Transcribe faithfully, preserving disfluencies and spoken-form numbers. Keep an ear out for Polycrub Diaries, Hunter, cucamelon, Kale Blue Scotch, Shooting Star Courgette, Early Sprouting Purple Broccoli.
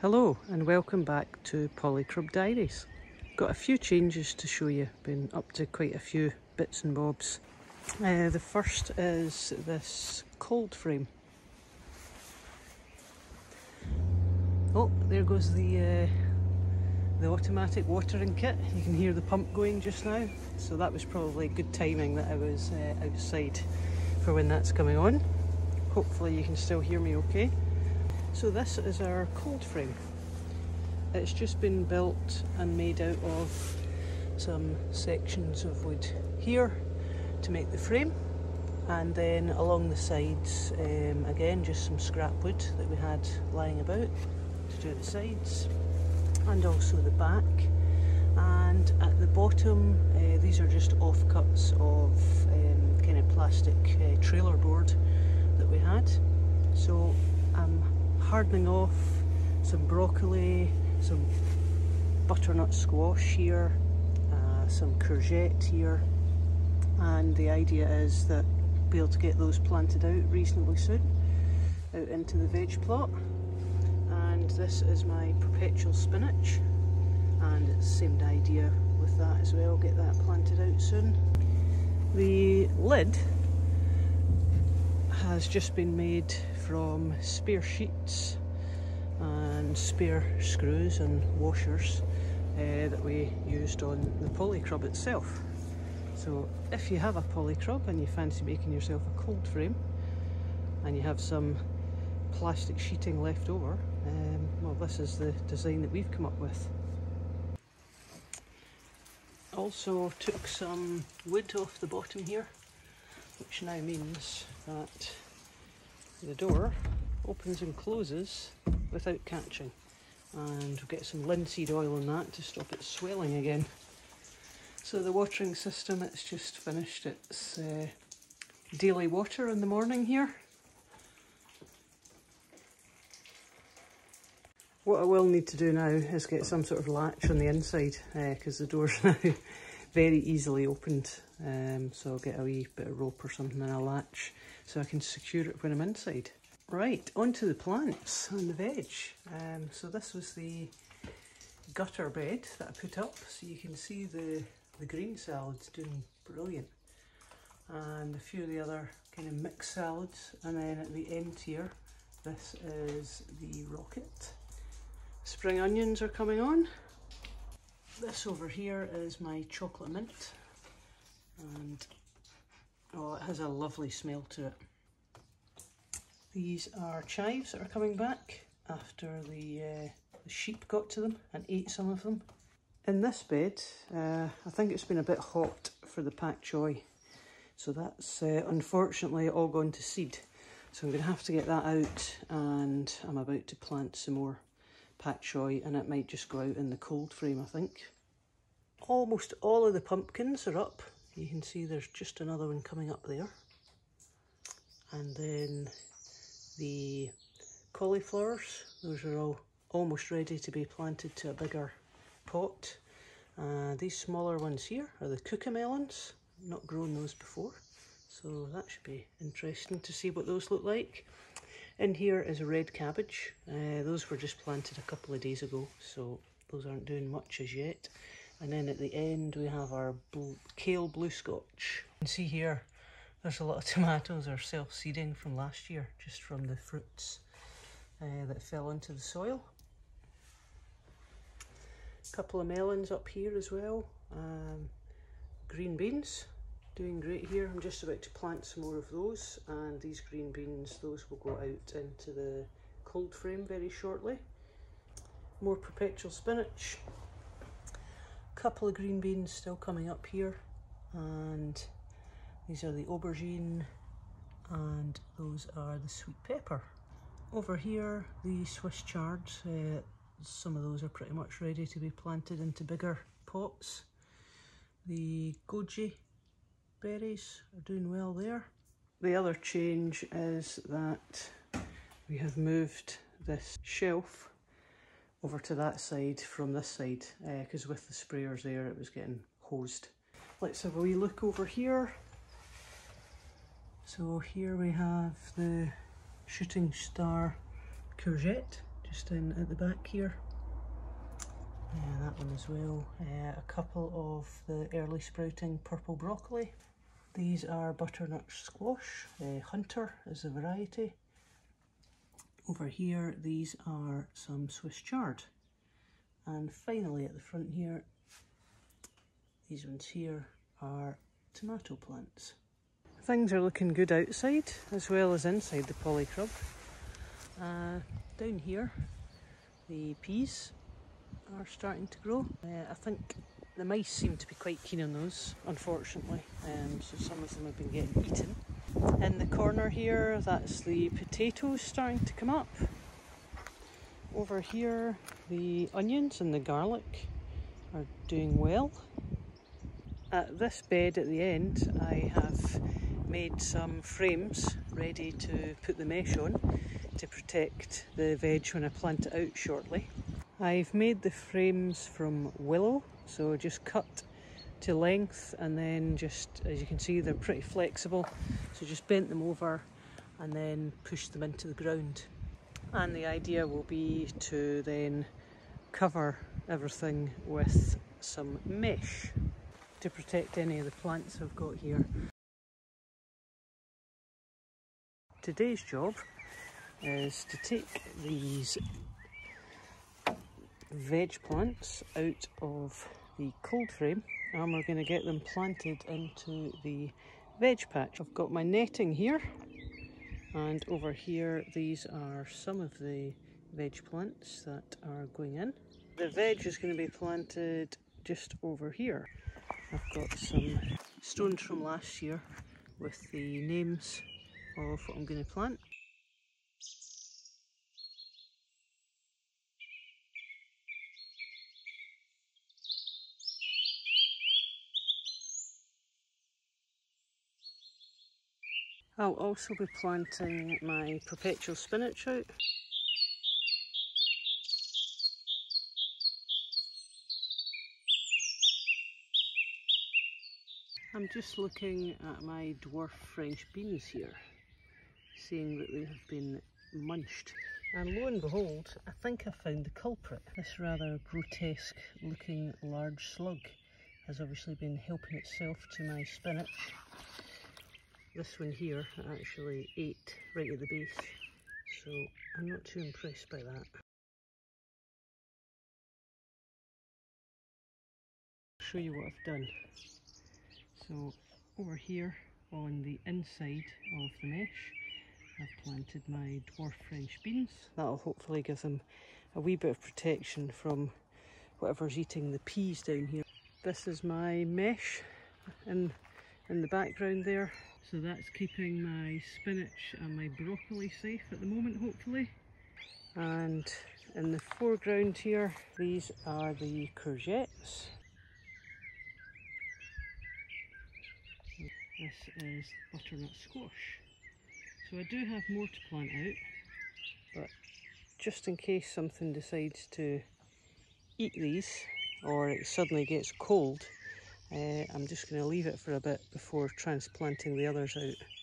Hello and welcome back to Polycrub Diaries. Got a few changes to show you, been up to quite a few bits and bobs. Uh, the first is this cold frame. Oh, there goes the uh, the automatic watering kit. You can hear the pump going just now, so that was probably good timing that I was uh, outside for when that's coming on. Hopefully you can still hear me okay. So this is our cold frame. It's just been built and made out of some sections of wood here to make the frame, and then along the sides um, again just some scrap wood that we had lying about to do the sides and also the back, and at the bottom uh, these are just offcuts of um, kind of plastic uh, trailer board that we had. So I'm hardening off some broccoli, some butternut squash here, uh, some courgette here, and the idea is that we'll be able to get those planted out reasonably soon, out into the veg plot. And this is my perpetual spinach, and it's the same idea with that as well, get that planted out soon. The lid has just been made from spare sheets and spare screws and washers uh, that we used on the Polycrub itself. So if you have a Polycrub and you fancy making yourself a cold frame and you have some plastic sheeting left over, um, well, this is the design that we've come up with. Also took some wood off the bottom here, which now means that the door opens and closes without catching, and we'll get some linseed oil on that to stop it swelling again. So the watering system, it's just finished its uh, daily water in the morning here. What I will need to do now is get some sort of latch on the inside, because uh, the door's now very easily opened, um, so I'll get a wee bit of rope or something and a latch so I can secure it when I'm inside. Right, onto the plants and the veg. Um, so this was the gutter bed that I put up, so you can see the, the green salad's doing brilliant, and a few of the other kind of mixed salads, and then at the end here, this is the rocket. Spring onions are coming on. This over here is my chocolate mint, and oh, it has a lovely smell to it. These are chives that are coming back after the, uh, the sheep got to them and ate some of them. In this bed, uh, I think it's been a bit hot for the pak choy, so that's uh, unfortunately all gone to seed. So I'm going to have to get that out, and I'm about to plant some more pak choy, and it might just go out in the cold frame, I think. Almost all of the pumpkins are up. You can see there's just another one coming up there. And then the cauliflowers, those are all almost ready to be planted to a bigger pot. Uh, these smaller ones here are the cucamelons. I've not grown those before, so that should be interesting to see what those look like. In here is red cabbage. Uh, those were just planted a couple of days ago, so those aren't doing much as yet. And then at the end we have our bl kale blue scotch. You can see here there's a lot of tomatoes are self-seeding from last year, just from the fruits uh, that fell into the soil. A couple of melons up here as well. Um, green beans. Doing great here. I'm just about to plant some more of those, and these green beans, those will go out into the cold frame very shortly. More perpetual spinach, a couple of green beans still coming up here, and these are the aubergine, and those are the sweet pepper. Over here, the Swiss chards, uh, some of those are pretty much ready to be planted into bigger pots. The goji berries are doing well there. The other change is that we have moved this shelf over to that side from this side, because uh, with the sprayers there it was getting hosed. Let's have a wee look over here. So here we have the Shooting Star Courgette, just in at the back here. Uh, that one as well. Uh, a couple of the early sprouting purple broccoli. These are butternut squash. Uh, Hunter is the variety. Over here, these are some Swiss chard. And finally at the front here, these ones here are tomato plants. Things are looking good outside as well as inside the polycrub. Uh, down here, the peas are starting to grow. Uh, I think the mice seem to be quite keen on those, unfortunately, um, so some of them have been getting eaten. In the corner here, that's the potatoes starting to come up. Over here, the onions and the garlic are doing well. At this bed at the end, I have made some frames ready to put the mesh on to protect the veg when I plant it out shortly. I've made the frames from willow, so just cut to length, and then just, as you can see, they're pretty flexible, so just bent them over and then push them into the ground. And the idea will be to then cover everything with some mesh to protect any of the plants I've got here. Today's job is to take these veg plants out of the cold frame and we're going to get them planted into the veg patch. I've got my netting here, and over here these are some of the veg plants that are going in. The veg is going to be planted just over here. I've got some stones from last year with the names of what I'm going to plant. I'll also be planting my perpetual spinach out. I'm just looking at my dwarf French beans here, seeing that they have been munched. And lo and behold, I think I found the culprit. This rather grotesque looking large slug has obviously been helping itself to my spinach. This one here I actually ate right at the base, so I'm not too impressed by that. I'll show you what I've done. So over here on the inside of the mesh I've planted my dwarf French beans. That'll hopefully give them a wee bit of protection from whatever's eating the peas down here. This is my mesh in, in the background there. So that's keeping my spinach and my broccoli safe at the moment, hopefully. And in the foreground here, these are the courgettes. This is butternut squash. So I do have more to plant out, but just in case something decides to eat these, or it suddenly gets cold, Uh, I'm just going to leave it for a bit before transplanting the others out.